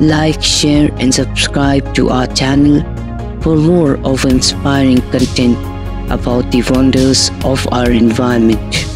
Like, share and subscribe to our channel for more of inspiring content about the wonders of our environment.